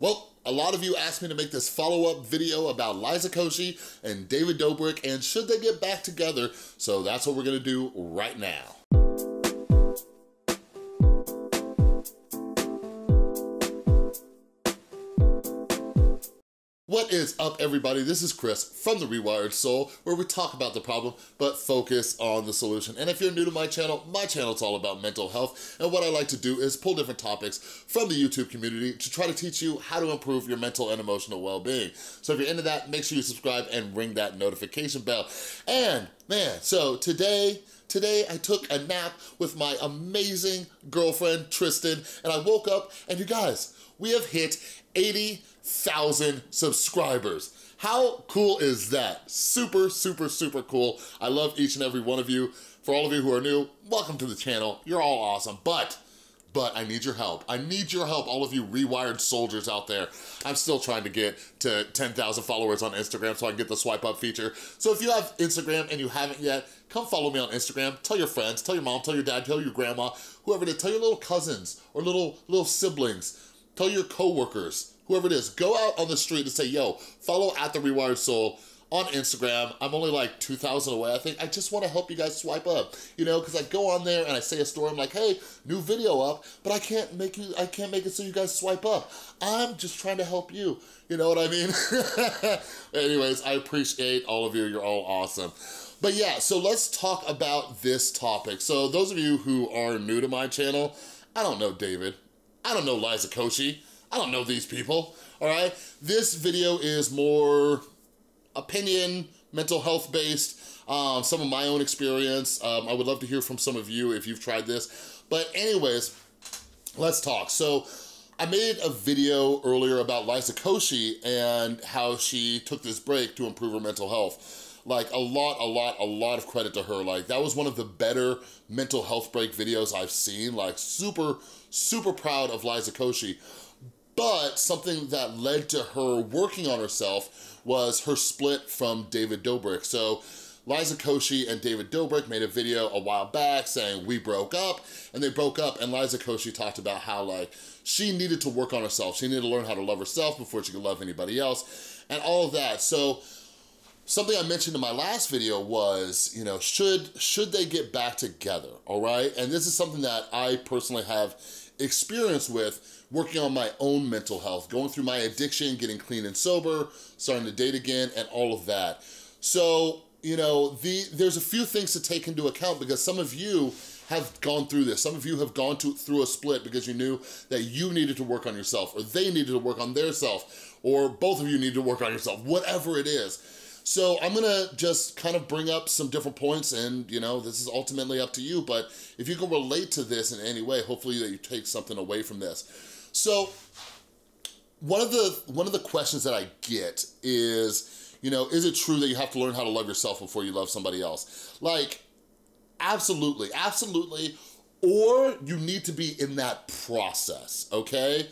Well, a lot of you asked me to make this follow-up video about Liza Koshy and David Dobrik and should they get back together, so that's what we're gonna do right now. What is up, everybody? This is Chris from The Rewired Soul, where we talk about the problem, but focus on the solution. And if you're new to my channel's all about mental health, and what I like to do is pull different topics from the YouTube community to try to teach you how to improve your mental and emotional well-being. So if you're into that, make sure you subscribe and ring that notification bell. And man, so today I took a nap with my amazing girlfriend, Tristan, and I woke up, and you guys, we have hit 80,000 subscribers. How cool is that? Super, super, super cool. I love each and every one of you. For all of you who are new, welcome to the channel. You're all awesome, but I need your help. I need your help, all of you Rewired Soldiers out there. I'm still trying to get to 10,000 followers on Instagram so I can get the swipe up feature. So if you have Instagram and you haven't yet, come follow me on Instagram. Tell your friends, tell your mom, tell your dad, tell your grandma, whoever it is, tell your little cousins or little siblings. Tell your coworkers, whoever it is, go out on the street and say, yo, follow at The Rewired Soul on Instagram. I'm only like 2,000 away, I think. I just wanna help you guys swipe up, you know, cause I go on there and I say a story, I'm like, hey, new video up, but I can't make it so you guys swipe up. I'm just trying to help you. You know what I mean? Anyways, I appreciate all of you, you're all awesome. But yeah, so let's talk about this topic. So those of you who are new to my channel, I don't know David. I don't know Liza Koshy. I don't know these people, all right? This video is more opinion, mental health based, some of my own experience. I would love to hear from some of you if you've tried this. But anyways, let's talk. So I made a video earlier about Liza Koshy and how she took this break to improve her mental health. Like a lot of credit to her. Like that was one of the better mental health break videos I've seen. Like super, super proud of Liza Koshy. But something that led to her working on herself was her split from David Dobrik. So Liza Koshy and David Dobrik made a video a while back saying we broke up, and they broke up, and Liza Koshy talked about how like she needed to work on herself. She needed to learn how to love herself before she could love anybody else and all of that. So something I mentioned in my last video was, you know, should they get back together, all right? And this is something that I personally have experience with, working on my own mental health, going through my addiction, getting clean and sober, starting to date again, and all of that. So, you know, there's a few things to take into account because some of you have gone through this. Some of you have gone through a split because you knew that you needed to work on yourself, or they needed to work on their self, or both of you needed to work on yourself, whatever it is. So I'm gonna just kind of bring up some different points, and you know, this is ultimately up to you, but if you can relate to this in any way, hopefully that you take something away from this. So one of the questions that I get is, you know, is it true that you have to learn how to love yourself before you love somebody else? Like, absolutely, absolutely, or you need to be in that process, okay?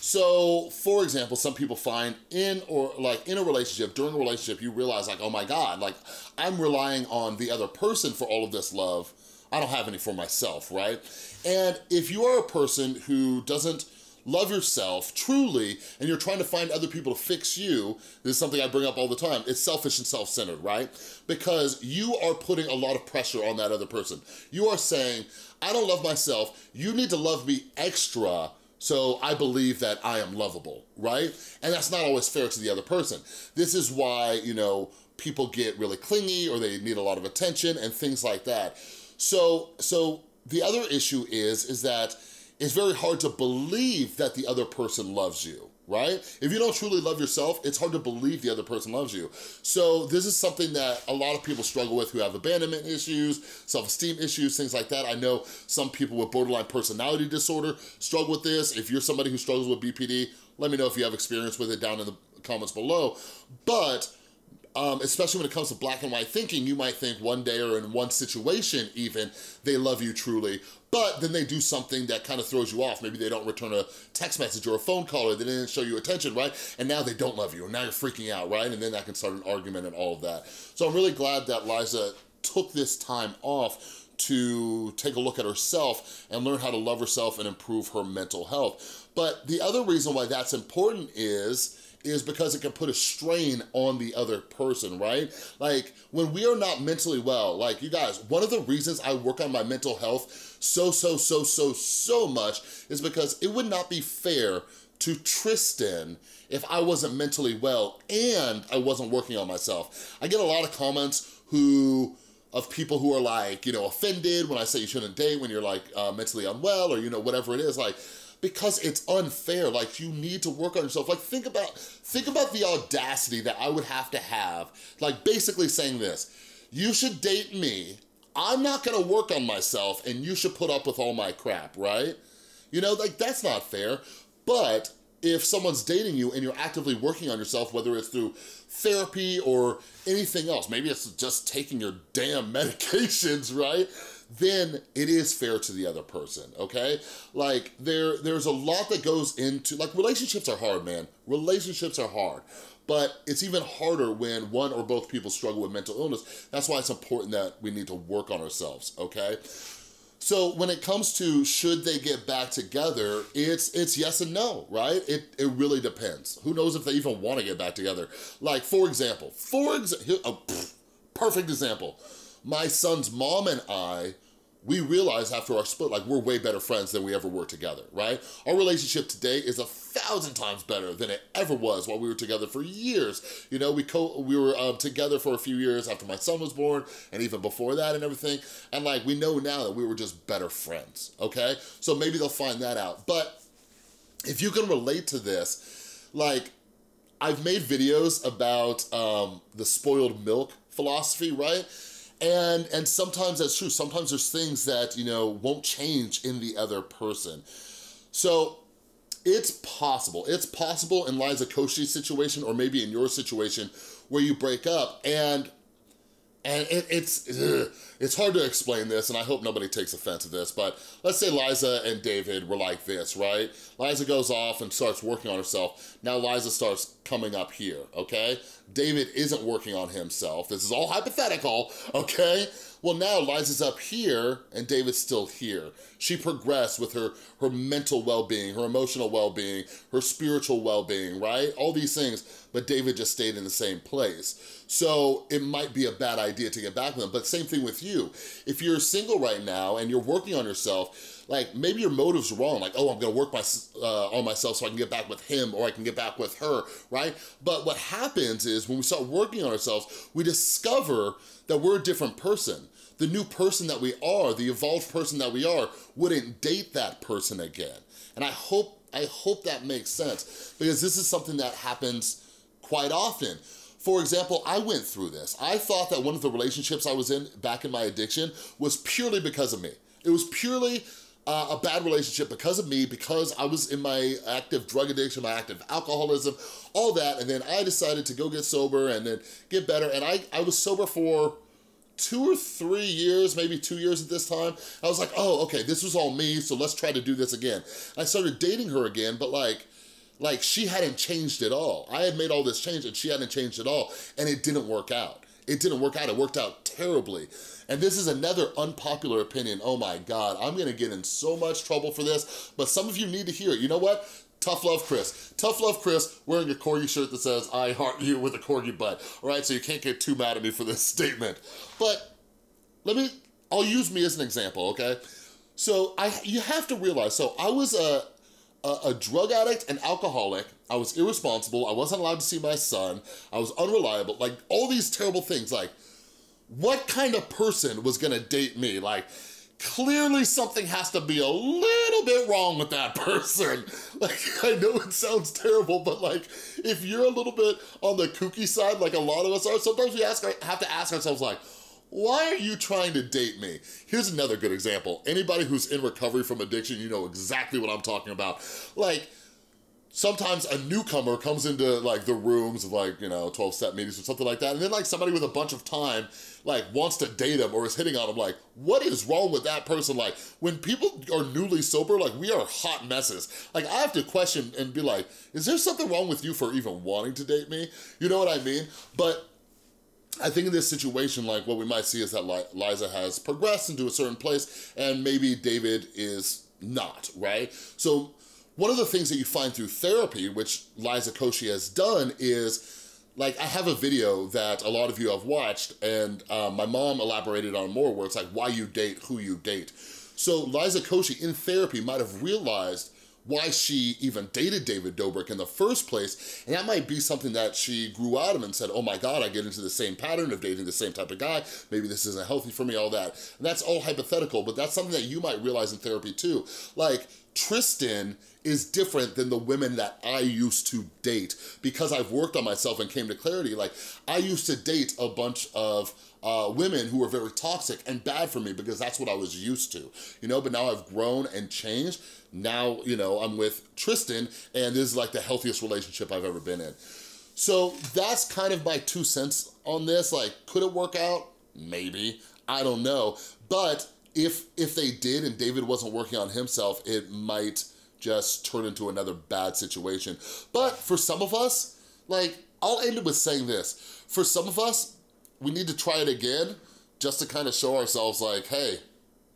So, for example, some people find in a relationship, during a relationship, you realize like, oh my God, like I'm relying on the other person for all of this love. I don't have any for myself, right? And if you are a person who doesn't love yourself truly, and you're trying to find other people to fix you, this is something I bring up all the time, it's selfish and self-centered, right? Because you are putting a lot of pressure on that other person. You are saying, I don't love myself, you need to love me extra, so I believe that I am lovable, right? And that's not always fair to the other person. This is why, you know, people get really clingy or they need a lot of attention and things like that. So the other issue is that it's very hard to believe that the other person loves you, right? If you don't truly love yourself, it's hard to believe the other person loves you. So this is something that a lot of people struggle with who have abandonment issues, self-esteem issues, things like that. I know some people with borderline personality disorder struggle with this. If you're somebody who struggles with BPD, let me know if you have experience with it down in the comments below. But especially when it comes to black and white thinking, you might think one day or in one situation even, they love you truly, but then they do something that kind of throws you off. Maybe they don't return a text message or a phone call, or they didn't show you attention, right? And now they don't love you, and now you're freaking out, right? And then that can start an argument and all of that. So I'm really glad that Liza took this time off to take a look at herself and learn how to love herself and improve her mental health. But the other reason why that's important is because it can put a strain on the other person, right? Like, when we are not mentally well, like, you guys, one of the reasons I work on my mental health so much is because it would not be fair to Tristan if I wasn't mentally well and I wasn't working on myself. I get a lot of comments of people who are like, you know, offended when I say you shouldn't date when you're like mentally unwell, or, you know, whatever it is, like, because it's unfair. Like, you need to work on yourself. Like, think about the audacity that I would have to have, like, basically saying this: you should date me, I'm not gonna work on myself, and you should put up with all my crap, right? You know, like, that's not fair. But if someone's dating you and you're actively working on yourself, whether it's through therapy or anything else, maybe it's just taking your damn medications, right? Then it is fair to the other person, okay? Like, there's a lot that goes into, like, relationships are hard, man. Relationships are hard. But it's even harder when one or both people struggle with mental illness. That's why it's important that we need to work on ourselves, okay? So when it comes to should they get back together, it's yes and no, right? It really depends. Who knows if they even want to get back together? Like, for example, perfect example. My son's mom and I, we realized after our split, like, we're way better friends than we ever were together, right? Our relationship today is 1,000 times better than it ever was while we were together for years. You know, we were together for a few years after my son was born, and even before that and everything. And, like, we know now that we were just better friends, okay? So maybe they'll find that out. But if you can relate to this, like, I've made videos about the spoiled milk philosophy, right? And sometimes that's true. Sometimes there's things that, you know, won't change in the other person. So it's possible. It's possible in Liza Koshy's situation, or maybe in your situation, where you break up and it's hard to explain this, and I hope nobody takes offense to this, but let's say Liza and David were like this, right? Liza goes off and starts working on herself. Now Liza starts coming up here, okay? David isn't working on himself. This is all hypothetical, okay? Well, now Liza's up here and David's still here. She progressed with her mental well-being, her emotional well-being, her spiritual well-being, right? All these things, but David just stayed in the same place. So it might be a bad idea to get back with him, but same thing with you. If you're single right now and you're working on yourself, like, maybe your motive's wrong. Like, oh, I'm gonna work on myself so I can get back with him, or I can get back with her, right? But what happens is when we start working on ourselves, we discover that we're a different person. The new person that we are, the evolved person that we are, wouldn't date that person again. And I hope that makes sense, because this is something that happens quite often. For example, I went through this. I thought that one of the relationships I was in back in my addiction was purely because of me. It was purely a bad relationship because of me, because I was in my active drug addiction, my active alcoholism, all that, and then I decided to go get sober and then get better, and I was sober for 2 or 3 years, maybe 2 years at this time. I was like, oh, okay, this was all me, so let's try to do this again. I started dating her again, but like she hadn't changed at all. I had made all this change and she hadn't changed at all, and it didn't work out. It didn't work out. It worked out terribly. And this is another unpopular opinion. Oh my God, I'm gonna get in so much trouble for this, but some of you need to hear it. You know what? Tough love, Chris. Tough love, Chris, wearing a corgi shirt that says, I heart you, with a corgi butt. All right, so you can't get too mad at me for this statement. But I'll use me as an example, okay? So you have to realize, so I was a drug addict, an alcoholic. I was irresponsible. I wasn't allowed to see my son. I was unreliable. Like, all these terrible things. Like, what kind of person was gonna date me? Like, clearly something has to be a little bit wrong with that person. Like, I know it sounds terrible, but like, if you're a little bit on the kooky side, like a lot of us are, sometimes we have to ask ourselves, like, why are you trying to date me? Here's another good example. Anybody who's in recovery from addiction, you know exactly what I'm talking about. Like, sometimes a newcomer comes into, like, the rooms of, like, you know, 12-step meetings or something like that, and then, like, somebody with a bunch of time, like, wants to date him or is hitting on him. Like, what is wrong with that person? Like, when people are newly sober, like, we are hot messes. Like, I have to question and be like, is there something wrong with you for even wanting to date me? You know what I mean? But I think in this situation, like, what we might see is that Liza has progressed into a certain place, and maybe David is not, right? So One of the things that you find through therapy, which Liza Koshy has done, is, like, I have a video that a lot of you have watched, and my mom elaborated on more, where it's like, why you date, who you date. So Liza Koshy in therapy might have realized why she even dated David Dobrik in the first place, and that might be something that she grew out of and said, oh my God, I get into the same pattern of dating the same type of guy, maybe this isn't healthy for me, all that. And that's all hypothetical, but that's something that you might realize in therapy too. Like, Tristan is different than the women that I used to date because I've worked on myself and came to clarity. Like, I used to date a bunch of women who were very toxic and bad for me because that's what I was used to, you know, but now I've grown and changed. Now, you know, I'm with Tristan, and this is like the healthiest relationship I've ever been in. So that's kind of my 2 cents on this. Like, could it work out? Maybe, I don't know. But if they did and David wasn't working on himself, it might just turn into another bad situation. But for some of us, like, I'll end it with saying this. For some of us, we need to try it again just to kind of show ourselves like, hey,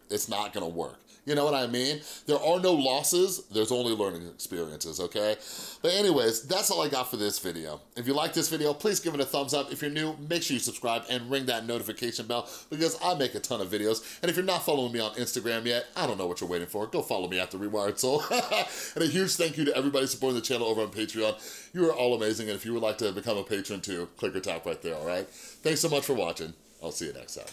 it's not gonna work. You know what I mean? There are no losses, there's only learning experiences, okay? But anyways, that's all I got for this video. If you like this video, please give it a thumbs up. If you're new, make sure you subscribe and ring that notification bell because I make a ton of videos. And if you're not following me on Instagram yet, I don't know what you're waiting for. Go follow me at The Rewired Soul. And a huge thank you to everybody supporting the channel over on Patreon. You are all amazing, and if you would like to become a patron too, click or tap right there, all right? Thanks so much for watching. I'll see you next time.